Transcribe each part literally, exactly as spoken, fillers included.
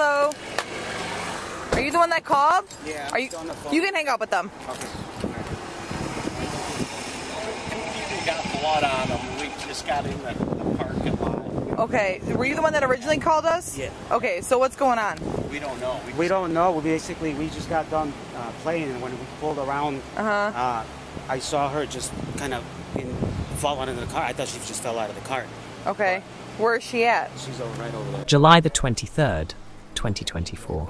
Hello. Are you the one that called? Yeah. Are you? On the phone. You can hang up with them. Okay. People got blood on them. We just got in the, the parking lot. Okay. Were you the one that originally called us? Yeah. Okay. So what's going on? We don't know. We, we don't know. We basically we just got done uh, playing, and when we pulled around, uh -huh. uh, I saw her just kind of in, fall out of the car. I thought she just fell out of the car. Okay. But where is she at? She's right over there. July the twenty-third, twenty twenty-four.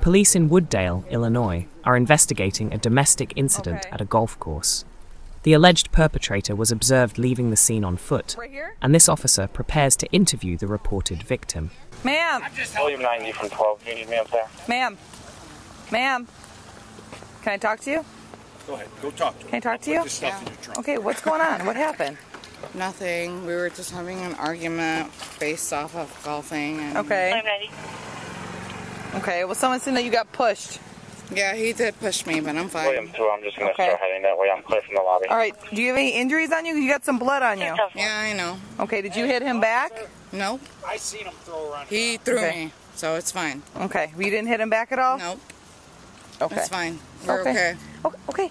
Police in Wood Dale, Illinois, are investigating a domestic incident okay. at a golf course. The alleged perpetrator was observed leaving the scene on foot, right here? And this officer prepares to interview the reported victim. Ma'am! William ninety from twelve. Do you need me up there? Ma'am. Ma'am. Can I talk to you? Go ahead. Go talk to her. Can I talk to you? Put this stuff in your trunk. Okay, what's going on? What happened? Nothing. We were just having an argument based off of golfing. And okay. I'm ready. Okay. Well, someone said that you got pushed. Yeah, he did push me, but I'm fine. William, too. I'm just going to okay. start heading that way. I'm clear from the lobby. All right. Do you have any injuries on you? You got some blood on you. Yeah, I know. Okay. Did you hey, hit him back? Nope. I seen him throw around. He threw okay. me, so it's fine. Okay. Well, you didn't hit him back at all? Nope. Okay. It's fine. We're okay. Okay. Okay.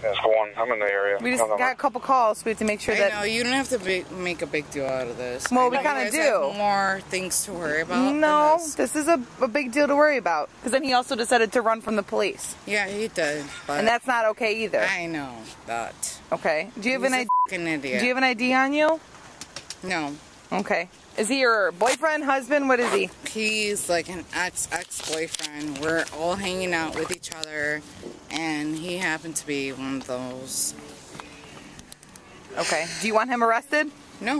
That's one. I'm in the area. We just got know. a couple calls. We have to make sure I that. No, you don't have to be, make a big deal out of this. Well, we kind of do. Have more things to worry about. No, this. this is a, a big deal to worry about. Because then he also decided to run from the police. Yeah, he did. But and that's not okay either. I know that. Okay. Do you have He's an I D? Idiot. Do you have an I D on you? No. Okay. Is he your boyfriend, husband? What is he? He's like an ex-ex-boyfriend. We're all hanging out with each other, and he happened to be one of those. Okay. Do you want him arrested? No,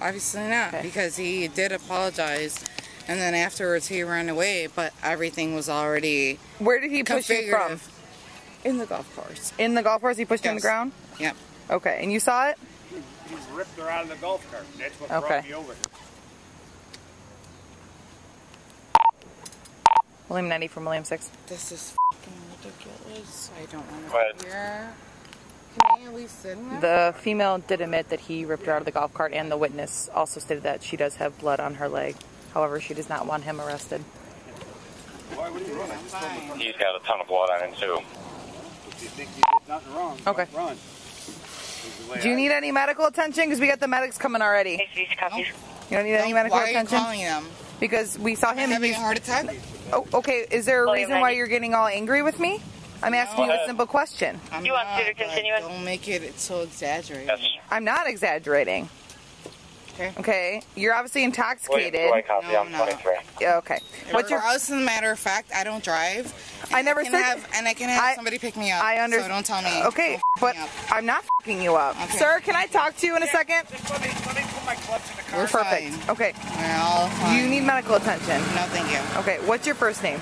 obviously not, okay. because he did apologize, and then afterwards he ran away, but everything was already Where did he push you from? In the golf course. In the golf course? He pushed yes. you on the ground? Yep. Okay. And you saw it? He's ripped her out of the golf cart. That's what okay. brought me over here. William ninety from William six. This is f***ing ridiculous. I don't want to be here. Can I at least sit in there? The female did admit that he ripped her out of the golf cart, and the witness also stated that she does have blood on her leg. However, she does not want him arrested. Why would he run? He's got a ton of blood on him, too. If you think you did nothing wrong, okay. run. Do you need any medical attention? Because we got the medics coming already. Nope. You don't need nope. any medical why attention? Why are you calling them? Because we saw I'm him having and he's, a heart attack. Oh, okay. Is there a William reason ninety. Why you're getting all angry with me? I'm asking no, uh, you a simple question. I'm you want not, to continue? Don't make it so exaggerated. Yes. I'm not exaggerating. Okay. Okay. You're obviously intoxicated. William, do I copy? No, I'm no. twenty-three. Yeah, okay. What's your? As a matter of fact, I don't drive. I never I said. Have, and I can have I, somebody pick me up. I understand. So don't tell me. Okay, but I'm not fucking you up, okay. sir. Can I talk to you in a second? Just let me, let me put my clubs in the car. We're perfect. Fine. Okay. We're all fine. You need medical attention. No, thank you. Okay. What's your first name?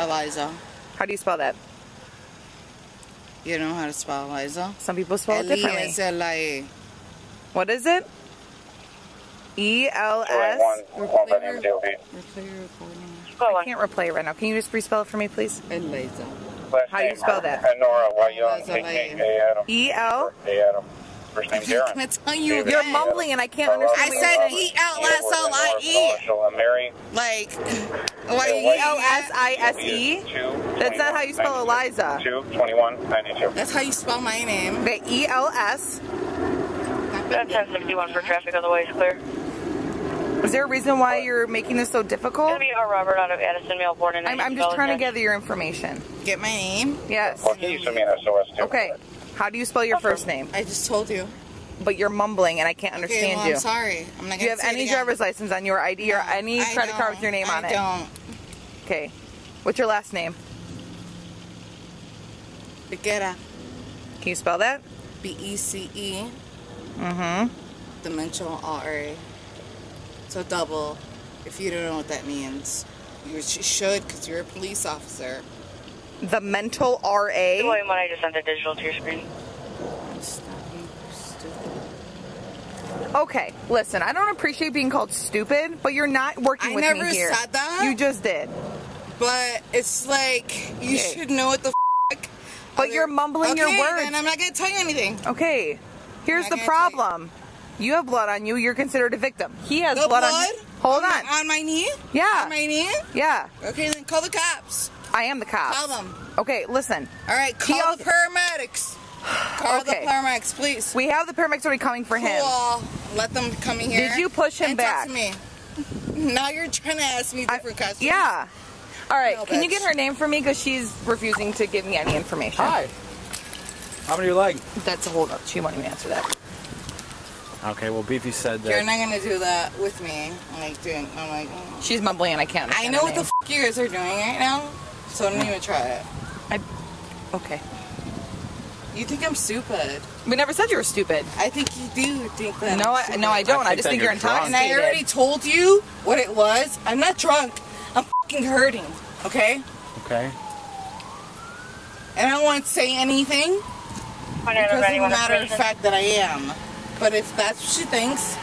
Eliza. How do you spell that? You know how to spell Eliza. Some people spell it differently. L E S L I A. What is it? E L S. I can't replay it right now. Can you just respell it for me, please? Eliza. How do you spell that? Nora, why you on E L. First name Darren. Can I tell you You're mumbling and I can't understand. I said E L S L I E. Mary. Like, what? E L S I S E? That's not how you spell Eliza. two twenty-one ninety-two. That's how you spell my name. Okay, E L S. That's ten sixty-one for traffic on the way is clear. Is there a reason why you're making this so difficult? It's going to be a Robert out of Addison, Melbourne. And I'm, I'm just trying to gather your information. Get my name? Yes. Well, he used to be an S O S too. Okay. How do you spell your first name? I just told you. But you're mumbling and I can't understand okay, well, I'm you. I'm sorry. I'm not going to say it again. Do you have any driver's license on your I D no, or any I credit card with your name I on it? I don't. Okay. What's your last name? Becerra. Can you spell that? B E C E. Mm-hmm. Dimensional R A. So double, if you don't know what that means. You should, because you're a police officer. The mental R A? The William one I just sent the digital to your screen. Okay, listen, I don't appreciate being called stupid, but you're not working I with me here. I never said that. You just did. But it's like, you okay. should know what the f***. But you're mumbling okay, your words. Okay, then I'm not going to tell you anything. Okay. Here's the problem. You have blood on you. You're considered a victim. He has blood on you. Hold on. On my knee? Yeah. On my knee? Yeah. Okay, then call the cops. I am the cop. Call them. Okay, listen. All right, call the paramedics. Call okay. the paramedics, please. We have the paramedics already coming for cool. him. Let them come in here. Did you push him and back? Talk to me. Now you're trying to ask me different I, questions. Yeah. All right, no, can bitch. you get her name for me? Because she's refusing to give me any information. Hi. How many do you like? That's a hold up. She won't even answer that. Okay, well, Beefy said that. You're not going to do that with me. I'm like, dude, I'm like... Mm. She's mumbling and I can't understand I know what name. the f*** you guys are doing right now, so don't even try it. I... Okay. You think I'm stupid. We never said you were stupid. I think you do think that. No, I, no, I don't. I, I just think you're intoxicated. And I already told you what it was. I'm not drunk. I'm f***ing hurting, okay? Okay. And I don't want to say anything because of the matter of fact that I am. But if that's what she thinks.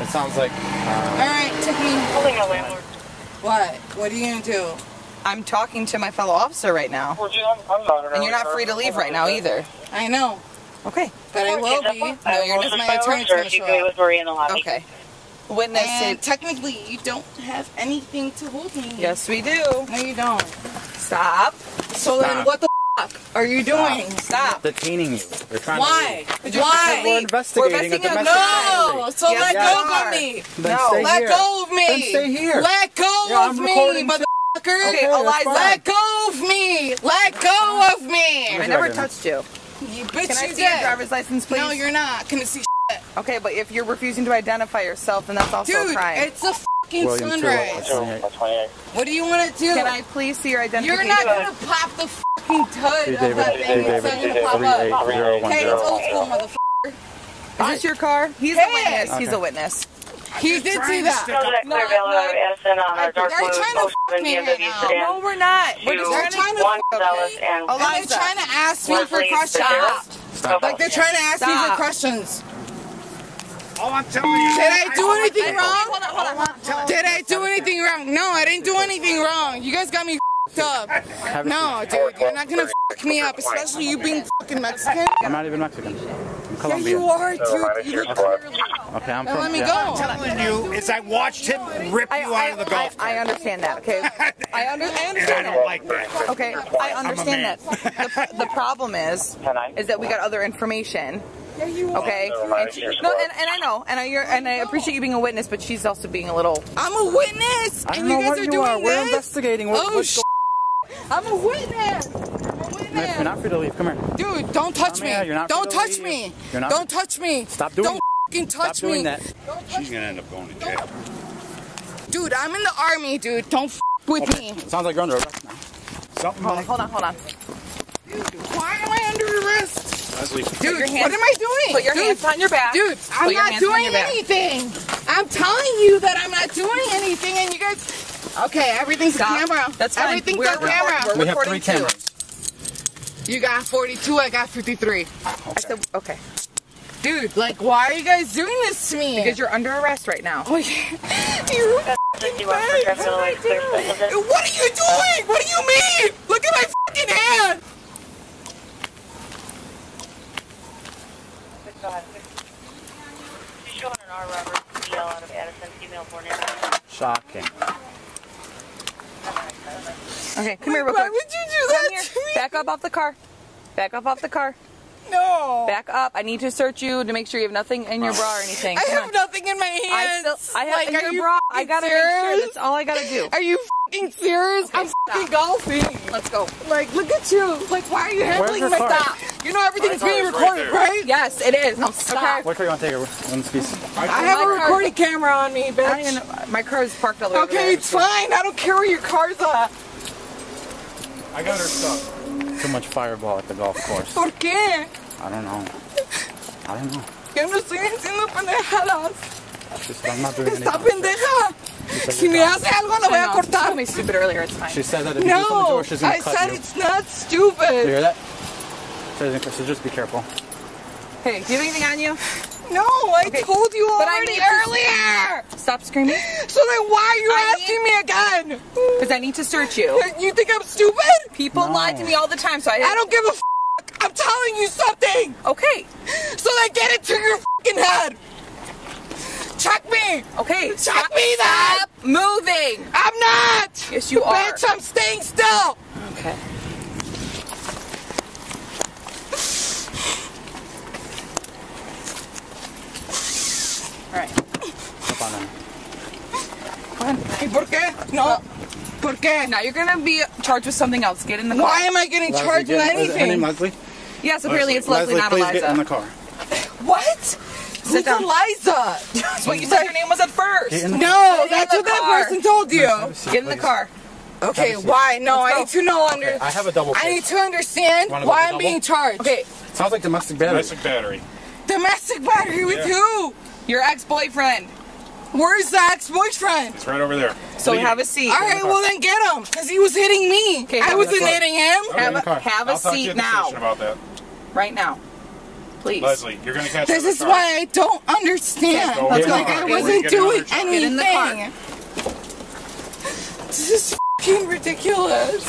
It sounds like... Uh, Alright, take me. Holding a landlord. What? What are you going to do? I'm talking to my fellow officer right now. Well, I'm, I'm not and you're not free to leave right now either. I know. Okay. But I will be. No, you're just my attorney's going to show up. Okay. Witness and it. Technically, you don't have anything to hold me. Yes, we do. No, you don't. Stop. So Stop. then what the Are you doing? Stop. Stop. Detaining you. They're trying Why? to. Why? Why? We're investigating. We're investigating a no. So yes, let go of me. Then no. Let here. go of me. Then stay here. Let go yeah, of me, motherfucker. Okay, Eliza. Let go of me. Let go of me. I never touched you. You bitch. Can I see your driver's license, please? No, you're not. Can I see? Shit? Okay, but if you're refusing to identify yourself, then that's also Dude, a crime. Dude, it's a. William sunrise. two, what do you want to do? Can I please see your identification? You're not going to pop the fucking tud of David, that thing. It's not going to pop up. Hey, it's old school, motherfucker. Is this your car? He's hey. a witness. Okay. He's a witness. He did see that. that no, no, no. They're trying to fuck me right now. No, we're not. We're just trying to fuck me. Eliza. They're trying to ask me for questions. Like, they're trying to ask me for questions. All I'm telling you. Did I do anything wrong? Hold on, hold on. Did I do anything wrong? No, I didn't do anything wrong. You guys got me f***ed up. No, dude, you're not gonna f*** me up, especially you being f***ing Mexican. I'm not even Mexican. I'm Colombian. Yeah, you are, dude. You look clearly. Okay, I'm from, let me yeah. go. What I'm telling you is I watched him rip I, you I, out of the golf cart. I understand that, okay? I, under, I understand that. I don't like that. Okay, I understand that. The, the problem is, is that we got other information. Yeah, you are. Okay. Oh, no, and, she, no, and, and I know, and I, you're, and I appreciate you being a witness, but she's also being a little. I'm a witness, and you guys are doing this. We're investigating. What, oh sh! I'm a witness. I'm a witness. You're not free to leave. Come here, dude. Don't touch me. Don't touch me. Don't touch me. Stop doing. Don't fucking touch me. She's gonna end up going to jail. Dude, I'm in the army, dude. Don't f with me. Sounds like you're under arrest now. Something. Hold on, hold on. Why am I under arrest? Dude, hands, what am I doing? Put your dude, hands on your back. Dude, I'm not doing anything. I'm telling you that I'm not doing anything, and you guys... Okay, everything's Stop. a camera. That's fine. Everything's We're a camera. We're we have three cameras. You got forty-two, I got fifty-three. Okay. I said, okay. Dude, like, why are you guys doing this to me? Because you're under arrest right now. Oh, yeah. You're f***ing bad. What am I doing? What are you doing? What do you mean? Look at my f***ing hand. Shocking. Okay, come here real quick. Why would you do that to me? Back up off the car. Back up off the car. No. Back up. I need to search you to make sure you have nothing in your bra or anything. I have nothing in my hands. I, still, I have like, in are your you bra. I gotta serious? make sure. That's all I gotta do. Are you fucking serious? Okay, I'm fucking golfing. Let's go. Like, look at you. Like, why are you handling my stop? You know everything's being recorded, right, right? Yes, it is. No, stop. Okay. Where do you want to take her? On this piece. I have a recording camera on me, bitch. I don't even, my car is parked all the way over there. Okay, it's fine. I don't care where your car's at. I got her stuff. Too much fireball at the golf course. ¿Por qué? I don't know. I don't know. Yo no estoy haciendo pendejadas. Está pendeja. Si me hace algo, lo voy a cortar. She told me stupid earlier. It's fine. She said that if you open the door, she's going to cut you. I said it's not stupid. Did you hear that? So just be careful. Hey, do you have anything on you? No, I okay. told you already earlier! Stop screaming. So then why are you I asking need... me again? Because I need to search you. You think I'm stupid? People no. lie to me all the time, so I... I don't give a f***. I'm telling you something! Okay. So then get it to your f***ing head! check me! Okay, check stop, me then! Stop moving! I'm not! Yes, you are. Bitch, I'm staying still! Okay. Alright. Come on. Hey, por qué? No. no. ¿Por qué? Now you're gonna be charged with something else. Get in the car. Why am I getting Leslie charged with anything? Her name Leslie? Yes, apparently Leslie. It's Leslie, Leslie not please Eliza. Get in the car. What? Sit Who's down. Eliza? That's what you said your name was at first. No, that's what car. That person told you. Seat, get in the car. Okay, why? No, I need to know under. Okay, I have a double case. I need to understand why I'm being charged. Okay. Sounds like domestic battery. Domestic battery. Domestic battery with yeah. who? Your ex-boyfririend. Where's the ex-boyfriend? It's right over there. So Leave. Have a seat. All right, well then get him, because he was hitting me. Okay, I wasn't hitting him. Okay, have a, have a seat now. About that. Right now. Please. Leslie, you're going to catch This is car. Why I don't understand. Go Let's go like I wasn't doing anything. This is f***ing ridiculous.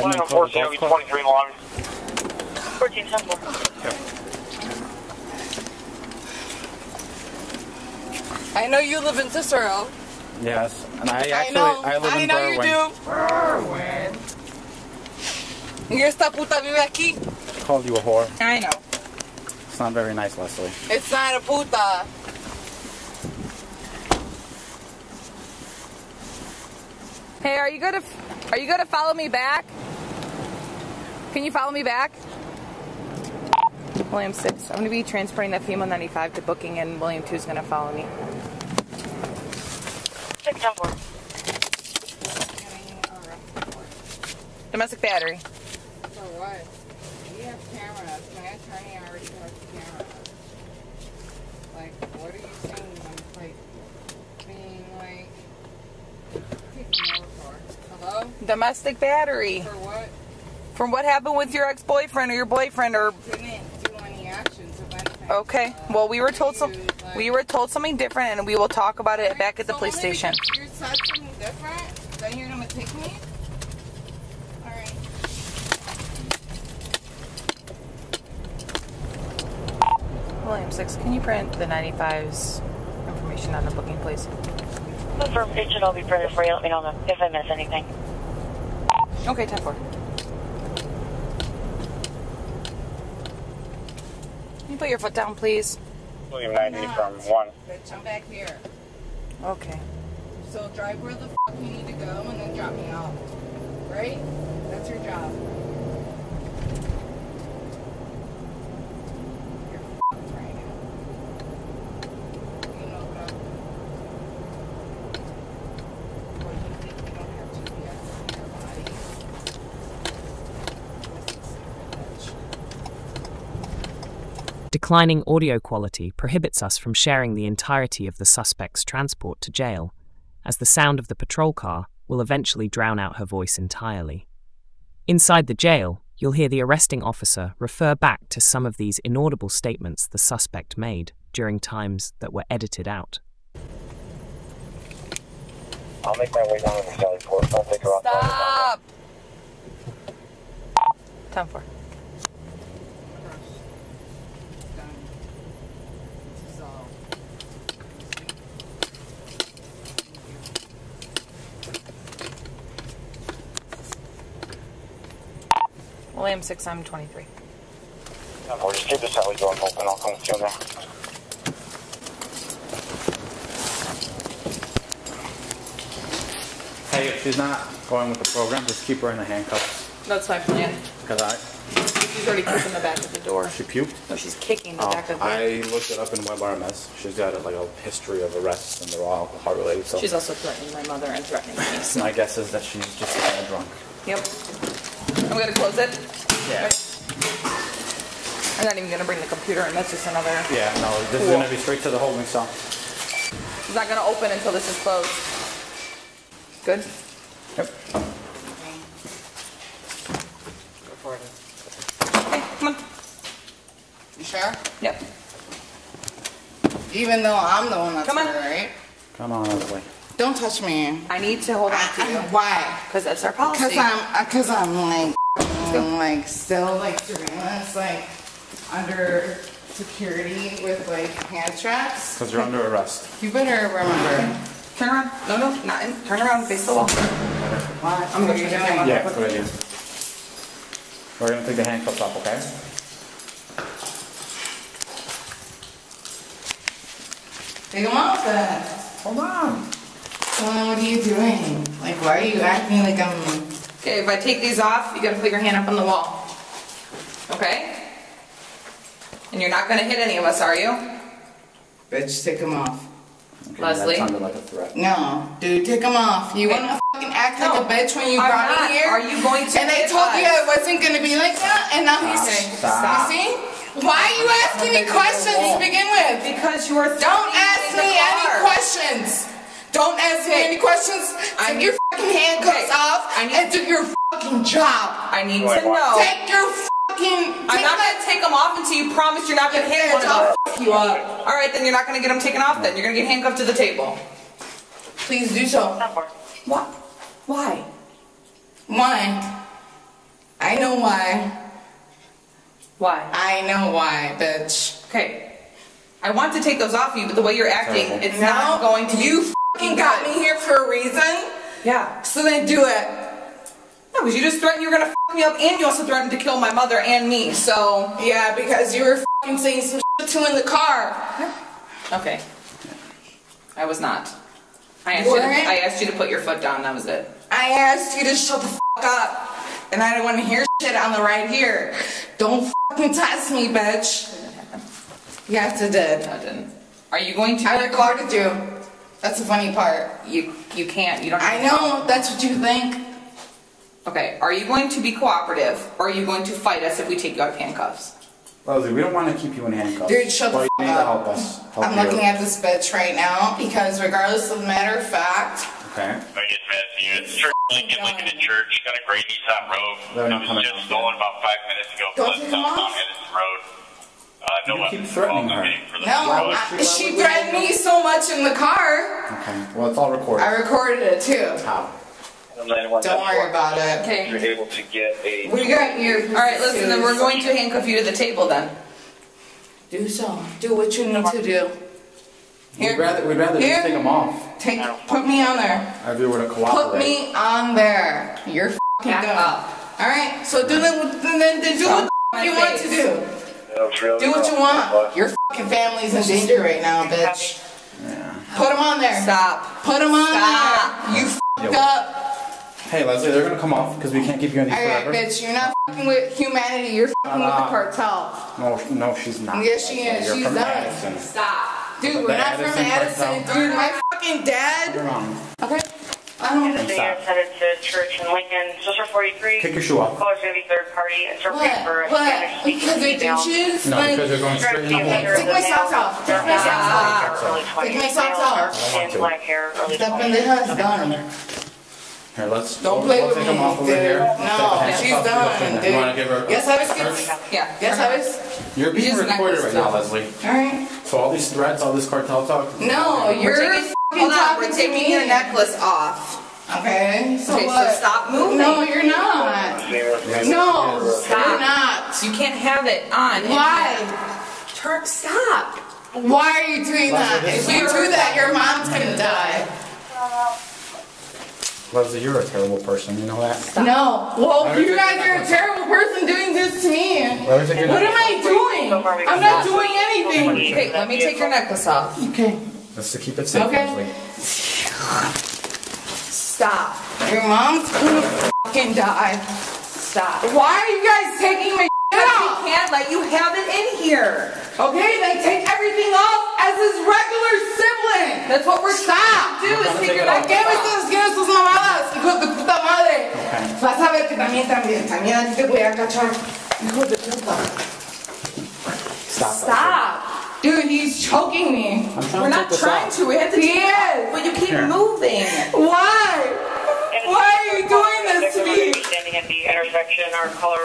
one one four two, twenty-three long. fourteen Temple. Okay. I know you live in Cicero. Yes, and I actually I, know. I live I in Berwyn. I know you do. Y esta puta vive aquí. I called you a whore. I know. It's not very nice, Leslie. It's not a puta. Hey, are you gonna are you gonna follow me back? Can you follow me back? William six. I'm going to be transferring that female ninety-five to booking, and William two is going to follow me. six ten four. Domestic battery. So what? We have cameras. My attorney already has cameras. Like, what are you saying? I'm like, being like, taking over for. Hello? Domestic battery. For what? From what happened with your ex-boyfriend or your boyfriend or. Okay. Well, we were told some. We were told something different, and we will talk about it back at the police station. You said something different, then you're gonna take me. All right. William six, can you print the ninety-five's information on the booking, please? Confirm it. I'll be printed for you. Let me know if I miss anything. Okay, ten four. Can you put your foot down, please? William ninety from one. Bitch, I'm back here. Okay. So drive where the fuck you need to go and then drop me off. Right? That's your job. You're fucked right now. You know what? What do you think? You don't have G P S in your body. This is stupid, bitch. Declining audio quality prohibits us from sharing the entirety of the suspect's transport to jail, as the sound of the patrol car will eventually drown out her voice entirely. Inside the jail, you'll hear the arresting officer refer back to some of these inaudible statements the suspect made during times that were edited out. I'll make my way down to the Sally Port. I'll take her off. Stop! Time for. William six, I'm twenty-three. No, we'll just keep this alley going open. I'll come with you now. Hey, if she's not going with the program, just keep her in the handcuffs. That's my plan. Because I... She's already kicking the back of the door. She puked? No, she's kicking the oh, back of the door. I looked it up in WebRMS. She's got like a history of arrests, and they're all alcohol-related. So. She's also threatening my mother and threatening me. So. My guess is that she's just uh, drunk. Yep. I'm gonna close it. Yeah. Okay. I'm not even gonna bring the computer in. That's just another. Yeah. No. This cool. is gonna be straight to the holding cell. It's not gonna open until this is closed. Good. Yep. Okay. Go for it. Okay. Come on. You sure? Yep. Even though I'm the one that's Come on. There, right? Come on, Leslie. Don't touch me. I need to hold on I, to you. Why? Because that's our policy. Because I'm, because I'm like, I'm like still like doing this, like under security with like hand straps. Because you're under arrest. You better remember. Turn around. No, no, not in. Turn around. Face the wall. Right. I'm going to turn around. Yeah, that's what I do. We're going to take the handcuffs off, okay? Take them off then. Hold on. Well, what are you doing? Like, why are you acting like I'm... Okay, if I take these off, you gotta put your hand up on the wall. Okay? And you're not gonna hit any of us, are you? Bitch, take them off. Okay, Leslie. That sounded like a threat. No, dude, take them off. You okay. wanna fucking act no. like a bitch when you I'm brought not. me here? Are you going to And they told us? you I wasn't gonna be like that, and now he's saying, stop. You see? Why are you asking me questions to begin with? Because you are Don't ask me any questions. Don't ask me any questions. Take your fucking handcuffs off and do your fucking job. I need to know. Take your fucking... I'm not going to take them off until you promise you're not going to hit one of them. You up. All right, then you're not going to get them taken off then. You're going to get handcuffed to the table. Please do so. What? Why? Why? I know why. Why? I know why, bitch. Okay. I want to take those off you, but the way you're acting, Terrible. it's no, not going to You fucking got me here for a reason. Yeah. So then do it. No, because you just threatened you were going to fuck me up, and you also threatened to kill my mother and me, so... Yeah, because you were fucking saying some shit to in the car. Okay. I was not. I asked, you, you to, I asked you to put your foot down, that was it. I asked you to shut the fuck up. And I don't want to hear shit on the right here. Don't fucking test me, bitch. Yes, it did. No, it didn't. Are you going to? I recorded you. That's the funny part. You you can't. You don't. Have I to know. Talk. That's what you think. Okay. Are you going to be cooperative, or are you going to fight us if we take you out of handcuffs? Leslie, we don't want to keep you in handcuffs. Dude, shut the fuck up. You need to help us. Help I'm looking at this bitch right now because, regardless of matter of fact. Okay. It's true. Lincoln, Lincoln to church. Got a great Nissan Rogue. It was just stolen about five minutes ago. Don't take him off. Road. Uh, no one keep threatening her. No, I, she threatened me so much in the car. Okay. Well, it's all recorded. I recorded it too. How? Don't worry about it. Okay. You're able to get a. We got you. All right. Listen. Then we're going to handcuff you to the table. Then. Do so. Do what you need to do. Here. We'd rather, we'd rather just take them off. Take, put me on there. If you were to cooperate. Put me on there. You're f***ing up. All right. So do then, then, then do what the f*** you want to do. Really do what you want. Your f***ing family's in danger right now, bitch. Yeah. Put them on there. Stop. Put them on Stop. there. You f***ed up. Hey, Leslie, they're going to come off because we can't keep you in these forever. All right, bitch, you're not f***ing with humanity. You're f***ing with the cartel. No, no, she's not. Yes, she is. She's done. Stop. Dude, we're not from Addison. Dude, my fucking dad. You're wrong. Okay. I'm going to the church in Lincoln. Just for forty-three. Kick your shoe off. Caller's going to be third party. It's for a Spanish because they're douches. No, because they're going straight in. Take my socks off. Take my socks off. Take my socks off. And black hair. Step in the house. Done. Here, let's. Don't play with me, dude. No, she's done, dude. You want to give her? Yes, I was. Yeah. Yes, I was. You're being recorded right now, Leslie. All right. So all these threats, all this cartel talk. No, you're taking, hold on, we're taking me. your necklace off. Okay. So, okay, so stop moving. No, you're not. No, stop. You're not. You can't have it on. Why? Turn. Stop. Why are you doing that? If you do that, your mom's gonna die. Leslie, you're a terrible person, you know that? Stop. No. Well, Letter you guys are a terrible person doing this to me. What am I doing? I'm not doing anything. Okay, let me take your necklace off. Okay. That's to keep it safe, okay. Leslie. Stop. Your mom's gonna fucking die. Stop. Why are you guys taking my shit off? We can't let you have it in here. Okay, then take everything off as his regular sibling. That's what we're stop. Do is take your necklace off. Give it to give us sus mamadas, hijo de puta madre. Vas a ver que también también también a ti te voy a cachar, hijo de puta. Stop. Stop. Dude, he's choking me. We're not trying to. We have to. He is. But you keep moving. Why? Why are you doing this to me? Standing at the intersection, our caller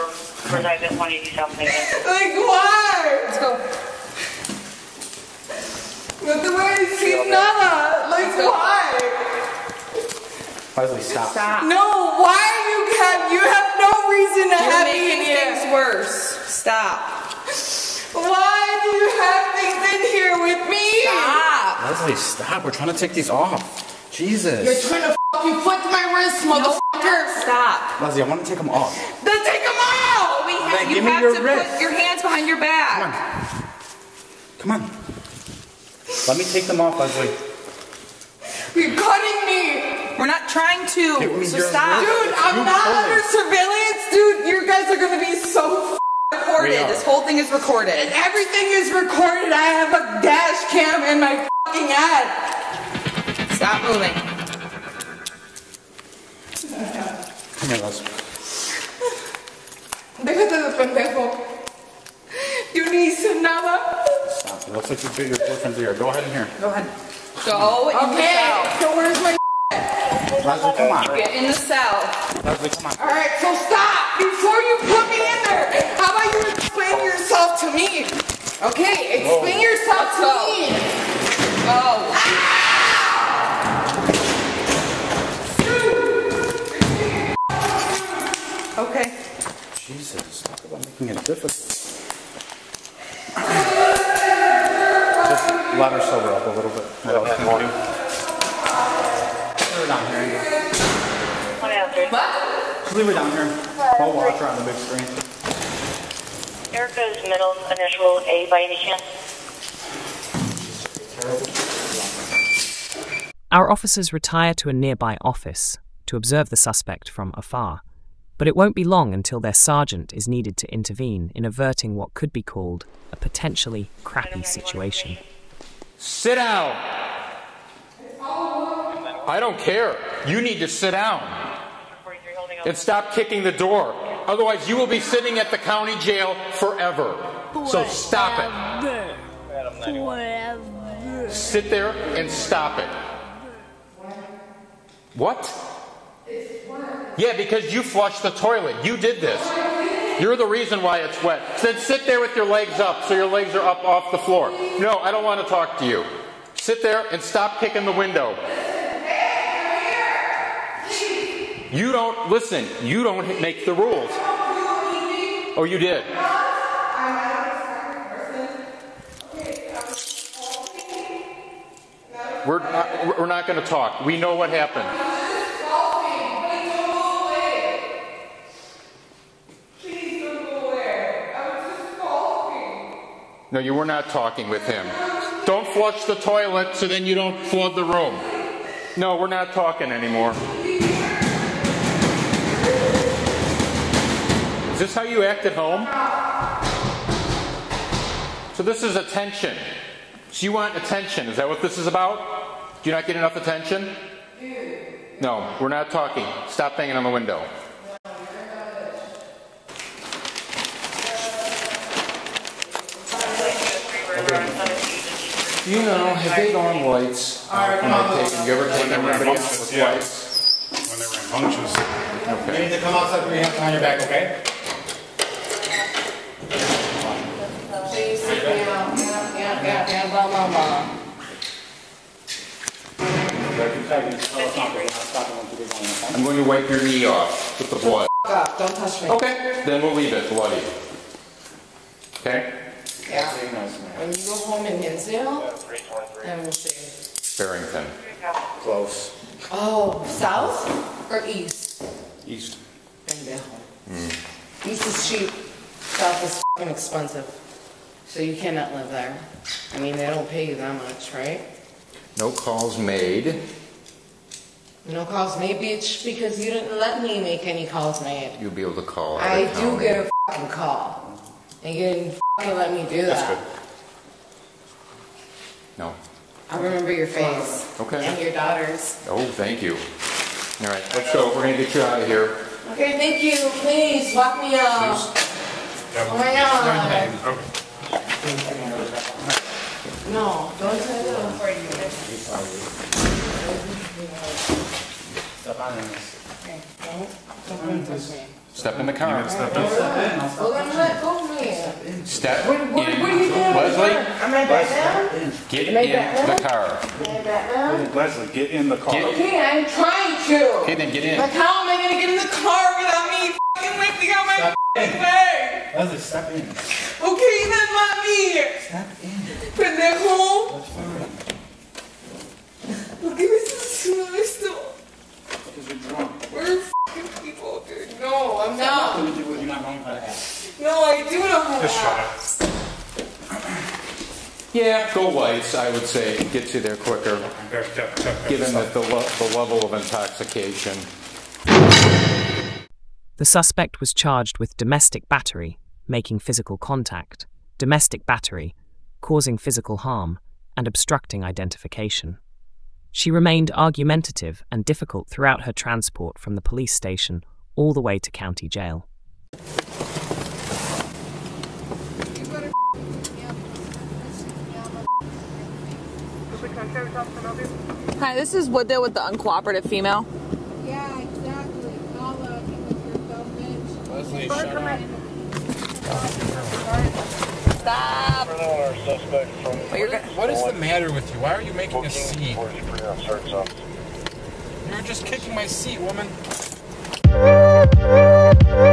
resides at one eighty South Main. Like, why? Let's go. But the way she's not. Like, why? Leslie, stop. stop. No, why you have you have no reason to You're have me in here. Things worse. Stop. Why? do you have things in here with me? Stop! Leslie, stop. We're trying to take these off. Jesus. You're trying to f***. You flicked my wrist, motherfucker. No, stop. Leslie, I want to take them off. Then take them off! We have, you give have me your to wrist. Put your hands behind your back. Come on. Come on. Let me take them off, Leslie. You're cutting me. We're not trying to. Dude, so stop. Dude, I'm not under surveillance. Dude, you guys are going to be so f***ing recorded. This whole thing is recorded. And everything is recorded. I have a dash cam in my f***ing head. Stop moving. Come here, Leslie. Déjate de pendejo. You need some nada. Stop. It looks like you bit your boyfriend's ear. Go ahead in here. Go ahead. Go in the cell. Okay, so where's my Leslie, come on. Get in the cell. Leslie, come on. Alright, so stop! Before you put me in there, how about you explain yourself to me? Okay, explain Whoa. yourself Let's to go. me. Go. Ah! Okay. Jesus, talk about making it difficult. Let her sober up a little bit. What else can we do? Leave her down here. What? Leave her down here. I'll watch her on the big screen. Erica's middle initial A by any chance? Our officers retire to a nearby office to observe the suspect from afar, but it won't be long until their sergeant is needed to intervene in averting what could be called a potentially crappy situation. Sit down. I don't care. You need to sit down and stop kicking the door. Otherwise, you will be sitting at the county jail forever. So stop it. Forever. Sit there and stop it. What? Yeah, because you flushed the toilet. You did this. You're the reason why it's wet. Then sit there with your legs up, so your legs are up off the floor. No, I don't want to talk to you. Sit there and stop kicking the window. You don't, listen, you don't make the rules. Oh, you did. We're not, we're not going to talk. We know what happened. No, you were not talking with him. Don't flush the toilet so then you don't flood the room. No, we're not talking anymore. Is this how you act at home? So this is attention. So you want attention. Is that what this is about? Do you not get enough attention? No, we're not talking. Stop banging on the window. You know, if they go on lights, uh, when they take and give or take everybody else with yeah. lights. When they were in bunches. Okay. You need to come outside with your hands behind your back, okay? Please sit down. Yeah, yeah, yeah, yeah, blah, blah, blah. I'm going to wipe your knee off with the blood. Stop, don't touch me. Okay, then we'll leave it bloody. Okay? Yeah. When you go home in Hinsdale, and we'll see. Barrington. Close. Oh, south or east? East. Mm. East is cheap. South is f***ing expensive. So you cannot live there. I mean, they don't pay you that much, right? No calls made. No calls made, bitch, because you didn't let me make any calls made. You'll be able to call. I do county. get a f***ing call. And you didn't f***ing let me do that. That's good. No. I remember your face. Okay. And your daughters. Oh, thank you. All right, let's go. We're going to get you out of here. Okay, thank you. Please, walk me out. Oh, my God. No, don't say that for you. Okay, don't touch me. Step in the car. Step in. Step in. Step in. Leslie, Leslie, get in the car. Leslie, get in the car. Okay, I'm trying to. Okay, then get in. Like, how am I going to get in the car without me Wait to get my bag. Leslie, step in. Okay, then let me. Step in. But they're cool. That's fine. Look at this. Because you're drunk. We're f***ing people, dude. No, I'm not. What do you do when you're not knowing how to act? No, I do know how to act. Just shut up. Yeah, go whites, I would say. It gets you there quicker, given that the, the level of intoxication. The suspect was charged with domestic battery, making physical contact, domestic battery, causing physical harm, and obstructing identification. She remained argumentative and difficult throughout her transport from the police station all the way to county jail. Hi, this is Wood Dale with the uncooperative female. Yeah, exactly. All of you with your bitch. Leslie, shut up. Stop. What is the matter with you? Why are you making a scene? You're just kicking my seat, woman.